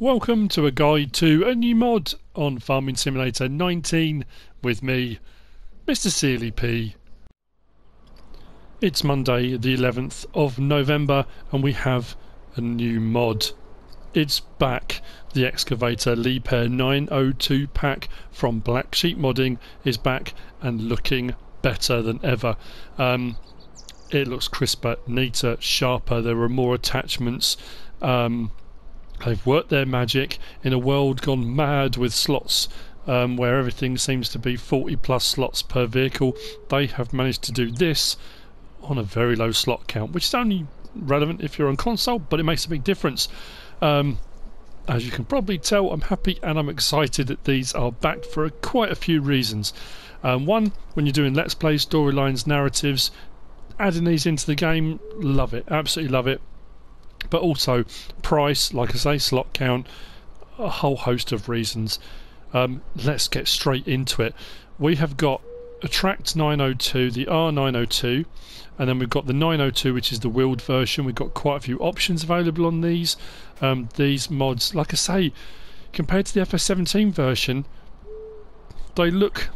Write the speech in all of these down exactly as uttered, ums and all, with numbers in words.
Welcome to a guide to a new mod on Farming Simulator nineteen with me, Mr Sealy P. It's Monday the eleventh of November and we have a new mod. It's back. The Excavator Liebherr nine oh two pack from Black Sheep Modding is back and looking better than ever. Um, it looks crisper, neater, sharper. There are more attachments. Um, They've worked their magic in a world gone mad with slots, um, where everything seems to be forty plus slots per vehicle. They have managed to do this on a very low slot count, which is only relevant if you're on console, but it makes a big difference. Um, as you can probably tell, I'm happy and I'm excited that these are back for a, quite a few reasons. Um, one, when you're doing Let's Play, storylines, narratives, adding these into the game, love it, absolutely love it. But also price, like I say, slot count, a whole host of reasons. Um, let's get straight into it. We have got a Tracked nine oh two, the R nine oh two, and then we've got the nine oh two, which is the wheeled version. We've got quite a few options available on these. Um, these mods, like I say, compared to the F S seventeen version, they look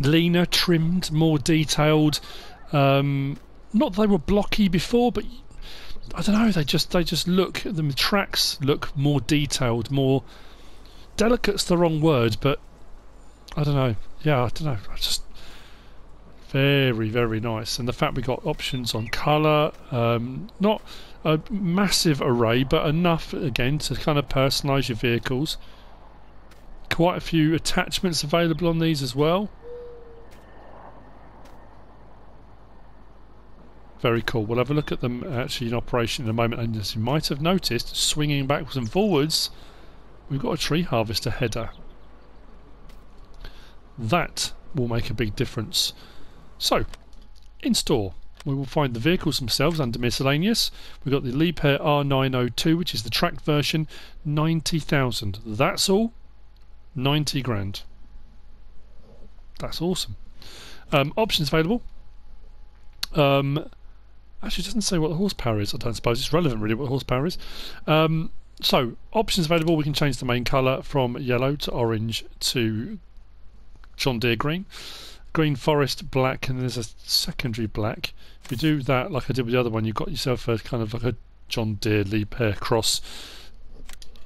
leaner, trimmed, more detailed. Um, not that they were blocky before, but I don't know, they just they just look, the tracks look more detailed, more delicate's the wrong word, but I don't know, yeah, I don't know, I just very, very nice. And the fact we got options on colour, um, not a massive array, but enough, again, to kind of personalise your vehicles. Quite a few attachments available on these as well. Very cool. We'll have a look at them actually in operation in a moment. And as you might have noticed, swinging backwards and forwards, we've got a tree harvester header. That will make a big difference. So, in store, we will find the vehicles themselves under miscellaneous. We've got the Liebherr R nine oh two, which is the tracked version, ninety thousand. That's all. ninety grand. That's awesome. Um, options available. Um, Actually, it doesn't say what the horsepower is. I don't suppose it's relevant really what the horsepower is. Um, so, options available. We can change the main colour from yellow to orange to John Deere green. Green forest, black, and there's a secondary black. If you do that, like I did with the other one, you've got yourself a kind of like a John Deere Liebherr cross.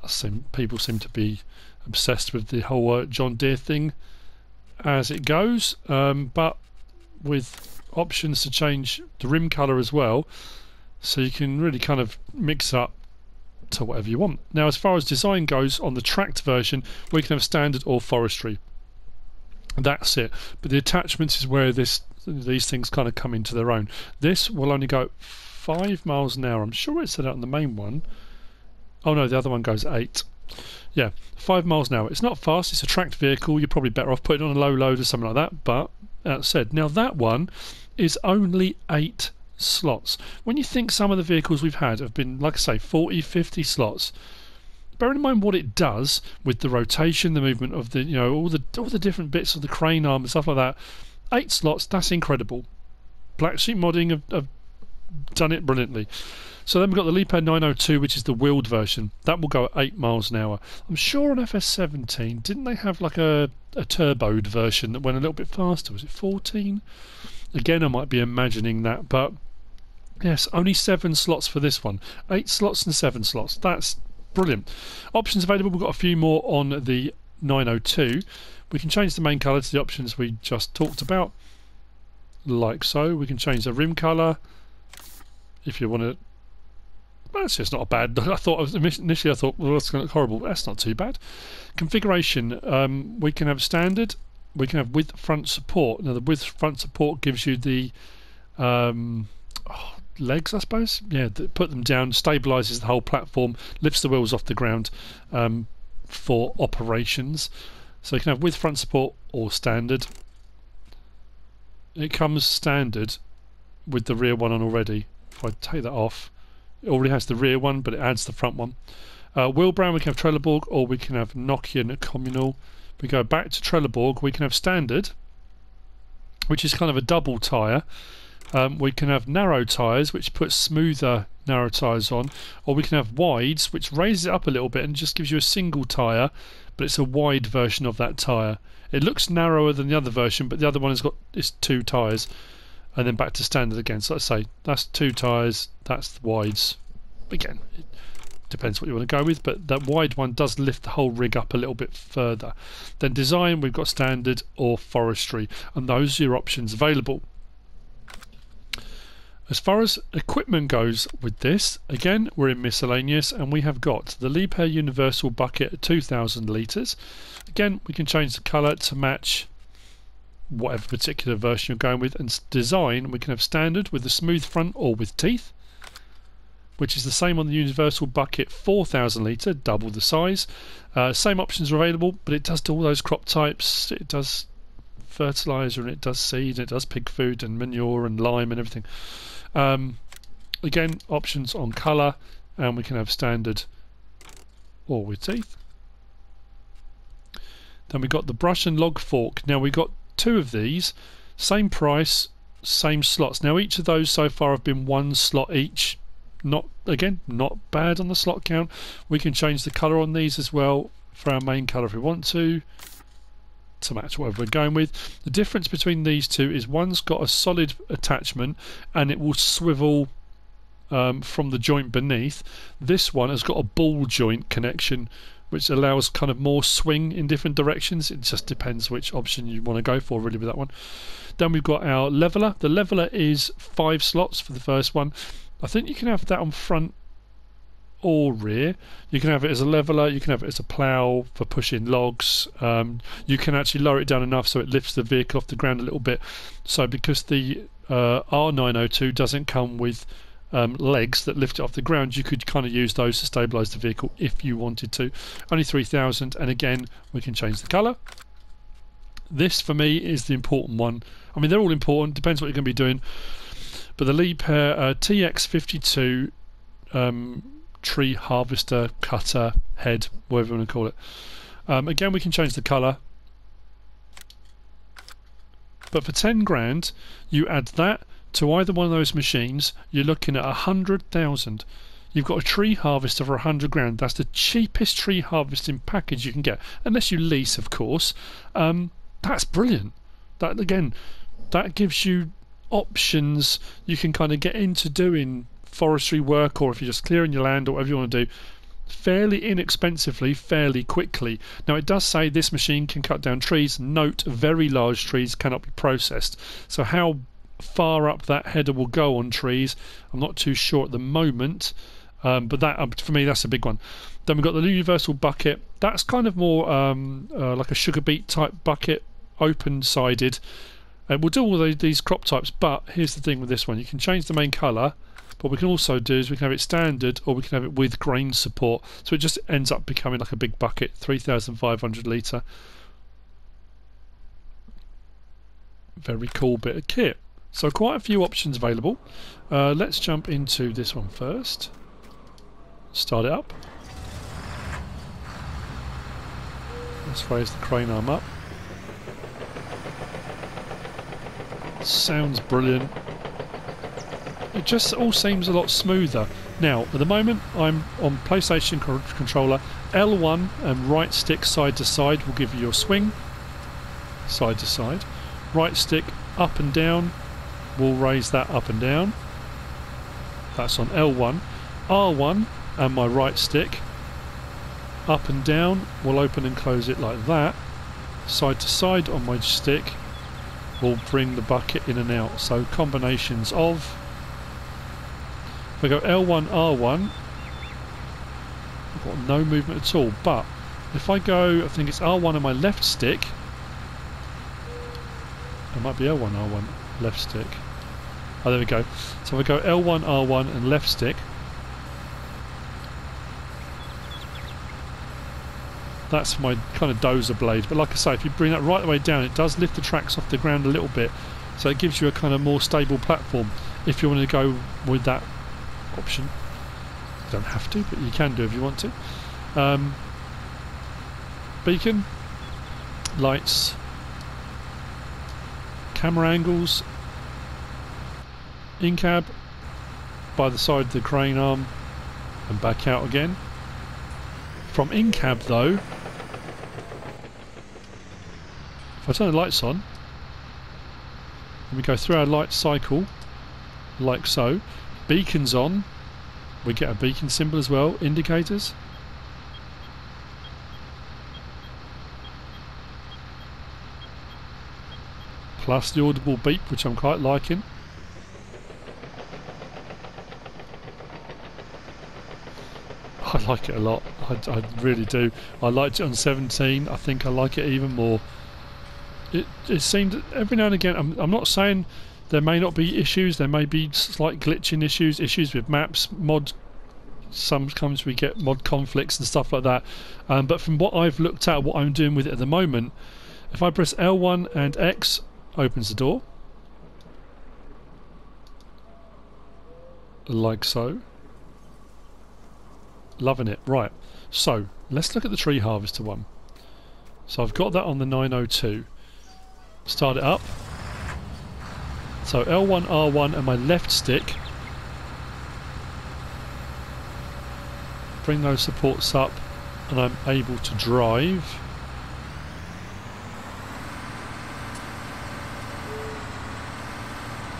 I seem, people seem to be obsessed with the whole uh, John Deere thing as it goes. Um, but with options to change the rim colour as well, so you can really kind of mix up to whatever you want. Now, as far as design goes, on the tracked version we can have standard or forestry, that's it, but the attachments is where this these things kind of come into their own. This will only go five miles an hour. I'm sure it said out on the main one. Oh no, the other one goes eight. Yeah, five miles an hour. It's not fast, it's a tracked vehicle, you're probably better off putting on a low load or something like that, but that said, now that one is only eight slots. When you think some of the vehicles we've had have been, like I say, forty, fifty slots, bear in mind what it does with the rotation, the movement of the, you know, all the all the different bits of the crane arm and stuff like that. Eight slots, that's incredible. Black Sheep Modding have, have done it brilliantly. So then we've got the Liebherr nine oh two, which is the wheeled version. That will go at eight miles an hour. I'm sure on F S seventeen, didn't they have like a, a turboed version that went a little bit faster? Was it fourteen? Again, I might be imagining that, but yes, only seven slots for this one. Eight slots and seven slots. That's brilliant. Options available. We've got a few more on the nine oh two. We can change the main colour to the options we just talked about, like so. We can change the rim colour if you want to. That's just not a bad. I thought I was, initially I thought, well, that's going to look horrible. That's not too bad. Configuration. Um, we can have standard. We can have with front support. Now the with front support gives you the um, oh, legs, I suppose. Yeah, put them down, stabilises the whole platform, lifts the wheels off the ground um, for operations. So you can have with front support or standard. It comes standard with the rear one on already. If I take that off. It already has the rear one, but it adds the front one. Uh, wheel brown, we can have Trelleborg, or we can have Nokian Communal. If we go back to Trelleborg, we can have standard, which is kind of a double tyre. Um, we can have narrow tyres, which puts smoother narrow tyres on, or we can have wides, which raises it up a little bit and just gives you a single tyre, but it's a wide version of that tyre. It looks narrower than the other version, but the other one has got it's two tyres, and then back to standard again. So let's say that's two tyres, that's the wides. Again, it depends what you want to go with, but that wide one does lift the whole rig up a little bit further. Then design, we've got standard or forestry, and those are your options available. As far as equipment goes with this, again, we're in miscellaneous and we have got the Liebherr Universal Bucket at two thousand litres. Again, we can change the colour to match whatever particular version you're going with. And design, we can have standard with a smooth front or with teeth, which is the same on the Universal Bucket four thousand litre, double the size. Uh, same options are available, but it does do all those crop types. It does fertiliser and it does seed and it does pig food and manure and lime and everything. Um, again, options on colour, and we can have standard or with teeth. Then we've got the brush and log fork. Now we've got two of these, same price, same slots. Now each of those so far have been one slot each. Not, again, not bad on the slot count. We can change the colour on these as well for our main colour if we want to, to match whatever we're going with. The difference between these two is one's got a solid attachment and it will swivel um, from the joint beneath. This one has got a ball joint connection which allows kind of more swing in different directions. It just depends which option you want to go for really with that one. Then we've got our leveller. The leveller is five slots for the first one. I think you can have that on front or rear. You can have it as a leveller, you can have it as a plough for pushing logs. Um, you can actually lower it down enough so it lifts the vehicle off the ground a little bit. So because the uh, R nine oh two doesn't come with um, legs that lift it off the ground, you could kind of use those to stabilise the vehicle if you wanted to. Only three thousand, and again we can change the colour. This for me is the important one. I mean, they're all important, depends what you're going to be doing. But the Liebherr uh, T X fifty-two um, tree harvester, cutter, head, whatever you want to call it. Um, again, we can change the colour. But for ten grand, you add that to either one of those machines, you're looking at one hundred thousand. You've got a tree harvester for one hundred grand. That's the cheapest tree harvesting package you can get, unless you lease, of course. Um, that's brilliant. That, again, that gives you options you can kind of get into doing forestry work, or if you're just clearing your land or whatever you want to do, fairly inexpensively, fairly quickly. Now it does say this machine can cut down trees. Note, very large trees cannot be processed. So how far up that header will go on trees, I'm not too sure at the moment, um, but that for me, that's a big one. Then we've got the Universal Bucket. That's kind of more um, uh, like a sugar beet type bucket, open-sided. And we'll do all these crop types, but here's the thing with this one. You can change the main colour, but what we can also do is we can have it standard or we can have it with grain support. So it just ends up becoming like a big bucket, three thousand five hundred litre. Very cool bit of kit. So quite a few options available. Uh, let's jump into this one first. Start it up. Let's raise the crane arm up. Sounds brilliant. It just all seems a lot smoother. Now at the moment I'm on PlayStation controller. L one and right stick side to side will give you your swing, side to side. Right stick up and down will raise that up and down. That's on L one. R one and my right stick up and down will open and close it like that. Side to side on my stick will bring the bucket in and out. So combinations of, if I go L one, R one, I've got no movement at all, but if I go, I think it's R one on my left stick, it might be L one, R one, left stick, oh there we go, so if I go L one, R one and left stick, that's my kind of dozer blade. But like I say, if you bring that right the way down, it does lift the tracks off the ground a little bit, so it gives you a kind of more stable platform if you want to go with that option. You don't have to, but you can do if you want to. Um, beacon, lights, camera angles, in cab, by the side of the crane arm and back out again. From in-cab though, if I turn the lights on and we go through our light cycle like so, beacons on, we get a beacon symbol as well, indicators. Plus the audible beep, which I'm quite liking. I like it a lot, I, I really do. I liked it on seventeen, I think I like it even more. It, it seemed every now and again, I'm, I'm not saying there may not be issues, there may be slight glitching issues, issues with maps, mod, sometimes we get mod conflicts and stuff like that. Um, but from what I've looked at, what I'm doing with it at the moment, if I press L one and X, opens the door. Like so. Loving it. Right. So, let's look at the tree harvester one. So I've got that on the nine oh two. Start it up. So L one, R one and my left stick. Bring those supports up and I'm able to drive.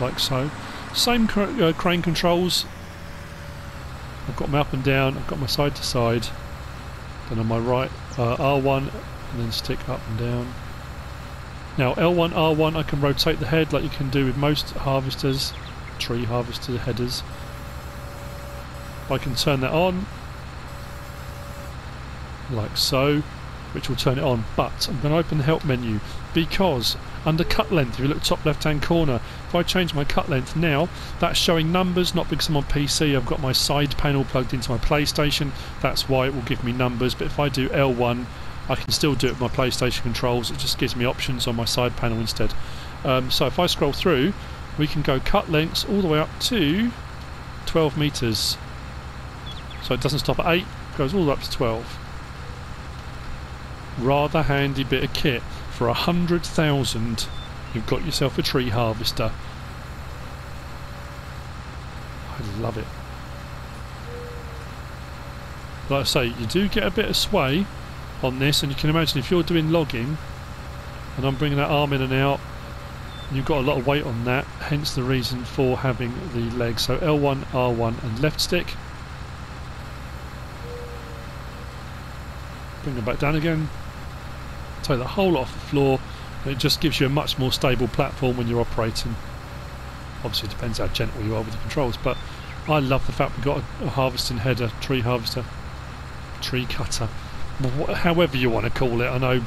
Like so. Same cr uh, crane controls. I've got my up and down, I've got my side to side. Then on my right, uh, R one and then stick up and down. Now L one, R one, I can rotate the head like you can do with most harvesters, tree harvester headers. I can turn that on, like so, which will turn it on. But I'm going to open the help menu because under cut length, if you look top left hand corner, if I change my cut length now, that's showing numbers, not because I'm on P C, I've got my side panel plugged into my PlayStation, that's why it will give me numbers. But if I do L one, I can still do it with my PlayStation controls, it just gives me options on my side panel instead. Um, so if I scroll through, we can go cut lengths all the way up to twelve meters. So it doesn't stop at eight, it goes all the way up to twelve. Rather handy bit of kit. For a hundred thousand, you've got yourself a tree harvester. I love it. Like I say, you do get a bit of sway on this, and you can imagine if you're doing logging, and I'm bringing that arm in and out, you've got a lot of weight on that, hence the reason for having the legs. So L one, R one and left stick. Bring them back down again. Take the whole lot off the floor, and it just gives you a much more stable platform when you're operating. Obviously it depends how gentle you are with the controls, but I love the fact we've got a harvesting header, tree harvester, tree cutter, however you want to call it. I know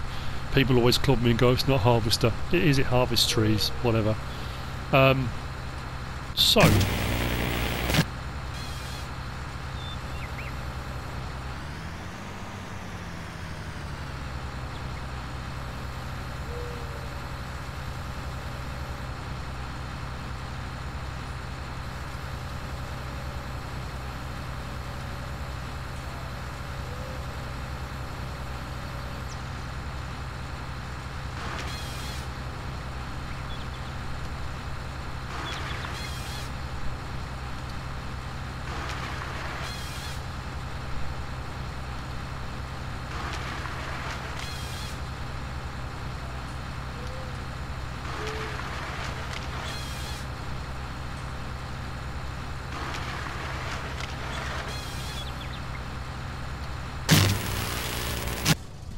people always club me and go, it's not harvester. It is, it harvests trees, whatever. Um, so...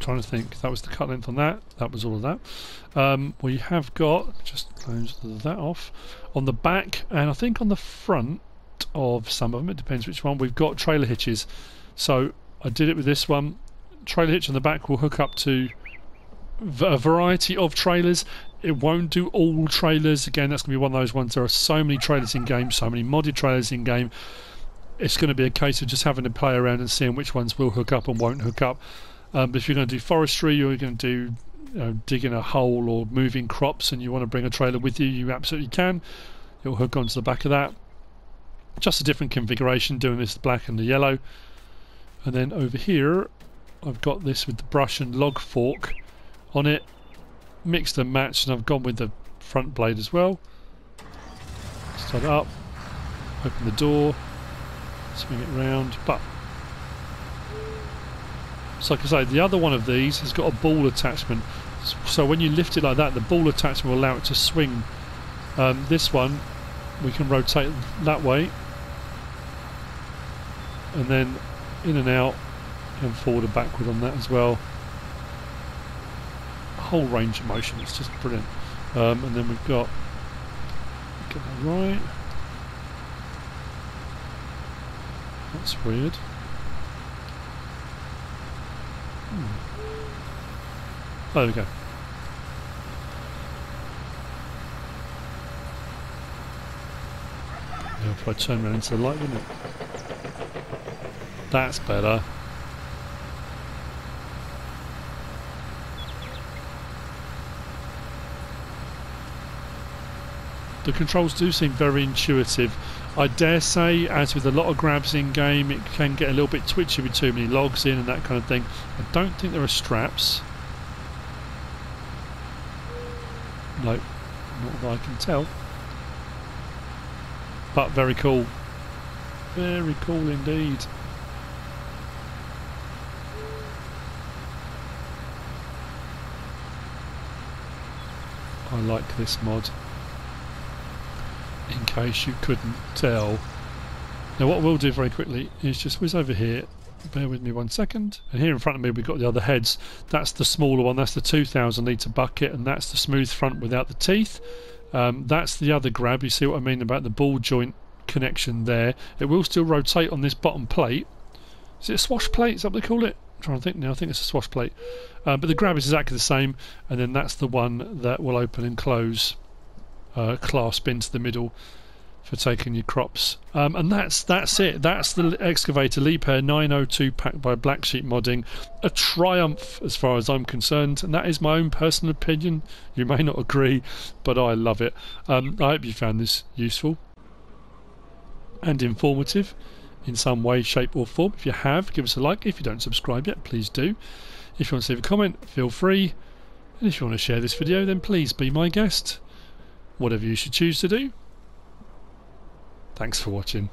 trying to think, that was the cut length on that, that was all of that. Um, we have got, just close that off, on the back and I think on the front of some of them, it depends which one, we've got trailer hitches. So I did it with this one, trailer hitch on the back will hook up to a variety of trailers. It won't do all trailers, again that's going to be one of those ones, there are so many trailers in game, so many modded trailers in game, it's going to be a case of just having to play around and seeing which ones will hook up and won't hook up. Um, but if you're going to do forestry, you're going to do you know, digging a hole or moving crops and you want to bring a trailer with you, you absolutely can. You'll hook onto the back of that. Just a different configuration, doing this the black and the yellow. And then over here, I've got this with the brush and log fork on it. Mixed and matched, and I've gone with the front blade as well. Start it up. open the door, swing it round, but so like I say, the other one of these has got a ball attachment, so when you lift it like that, the ball attachment will allow it to swing. Um, this one we can rotate that way and then in and out and forward and backward on that as well. A whole range of motion, it's just brilliant. Um, and then we've got, get that right, that's weird. Hmm. There we go. Yeah, if I turn around into the light, wouldn't it? That's better. The controls do seem very intuitive. I dare say, as with a lot of grabs in game, it can get a little bit twitchy with too many logs in and that kind of thing. I don't think there are straps. Nope, not that I can tell. But very cool. Very cool indeed. I like this mod. In case you couldn't tell. Now what we'll do very quickly is just whiz over here, bear with me one second, and here in front of me we've got the other heads. That's the smaller one, that's the two thousand litre bucket, and that's the smooth front without the teeth. Um, that's the other grab, you see what I mean about the ball joint connection there. It will still rotate on this bottom plate. Is it a swash plate, is that what they call it? I'm trying to think now, I think it's a swash plate. Uh, but the grab is exactly the same, and then that's the one that will open and close. Uh, clasp into the middle for taking your crops, um, and that's that's it. That's the excavator Liebherr nine oh two packed by Black Sheep Modding. A triumph as far as I'm concerned, and that is my own personal opinion. You may not agree, but I love it. Um, I hope you found this useful and informative in some way, shape or form. If you have, give us a like. If you don't subscribe yet, please do. If you want to leave a comment, feel free. And if you want to share this video, then please be my guest. Whatever you should choose to do. Thanks for watching.